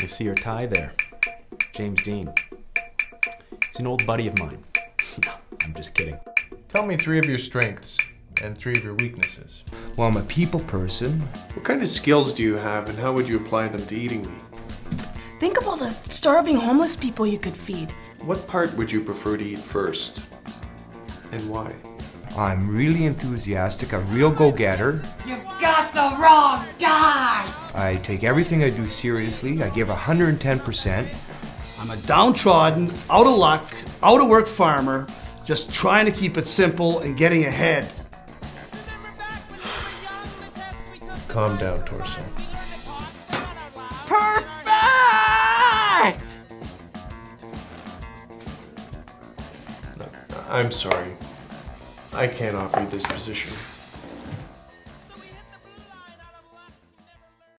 You see her tie there, James Dean. He's an old buddy of mine. I'm just kidding. Tell me three of your strengths and three of your weaknesses. Well, I'm a people person. What kind of skills do you have and how would you apply them to eating meat? Think of all the starving homeless people you could feed. What part would you prefer to eat first and why? I'm really enthusiastic, a real go-getter. You've got the wrong guy! I take everything I do seriously, I give 110%. I'm a downtrodden, out of luck, out of work farmer, just trying to keep it simple and getting ahead. Calm down, Torso. Perfect! No, I'm sorry. I can't offer you this position.